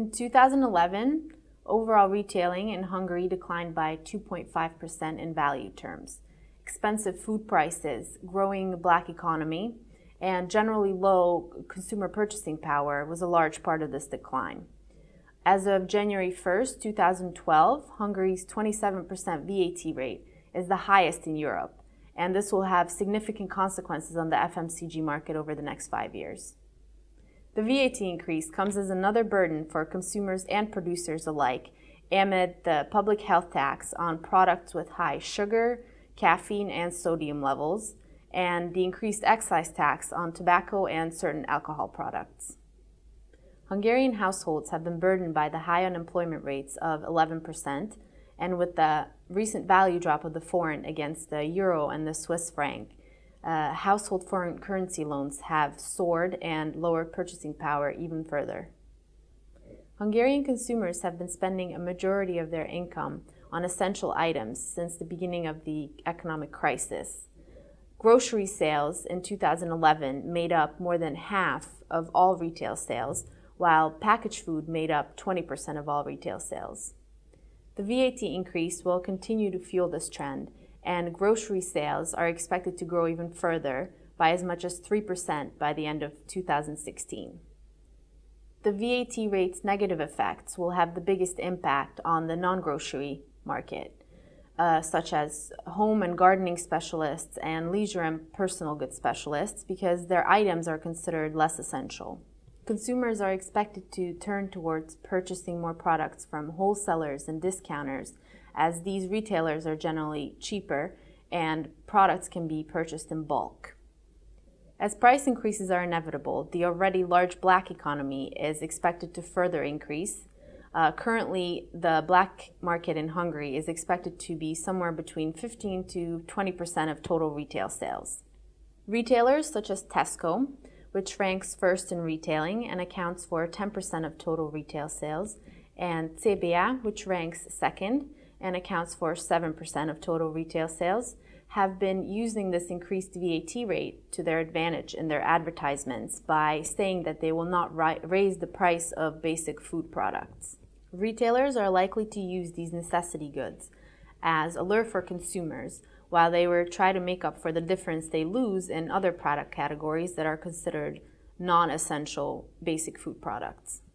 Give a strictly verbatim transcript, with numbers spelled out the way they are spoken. In two thousand eleven, overall retailing in Hungary declined by two point five percent in value terms. Expensive food prices, growing black economy, and generally low consumer purchasing power was a large part of this decline. As of January first, two thousand twelve, Hungary's twenty-seven percent V A T rate is the highest in Europe, and this will have significant consequences on the F M C G market over the next five years. The V A T increase comes as another burden for consumers and producers alike amid the public health tax on products with high sugar, caffeine, and sodium levels, and the increased excise tax on tobacco and certain alcohol products. Hungarian households have been burdened by the high unemployment rates of eleven percent, and with the recent value drop of the forint against the euro and the Swiss franc, uh, household foreign currency loans have soared and lowered purchasing power even further. Hungarian consumers have been spending a majority of their income on essential items since the beginning of the economic crisis. Grocery sales in two thousand eleven made up more than half of all retail sales, while packaged food made up twenty percent of all retail sales. The V A T increase will continue to fuel this trend, and grocery sales are expected to grow even further by as much as three percent by the end of two thousand sixteen. The V A T rate's negative effects will have the biggest impact on the non-grocery market, Uh, such as home and gardening specialists and leisure and personal goods specialists, because their items are considered less essential. Consumers are expected to turn towards purchasing more products from wholesalers and discounters, as these retailers are generally cheaper and products can be purchased in bulk. As price increases are inevitable, the already large black economy is expected to further increase. Uh, currently, the black market in Hungary is expected to be somewhere between fifteen to twenty percent of total retail sales. Retailers such as Tesco, which ranks first in retailing and accounts for ten percent of total retail sales, and C B A, which ranks second and accounts for seven percent of total retail sales, have been using this increased V A T rate to their advantage in their advertisements by saying that they will not raise the price of basic food products. Retailers are likely to use these necessity goods as a lure for consumers, while they will try to make up for the difference they lose in other product categories that are considered non-essential basic food products.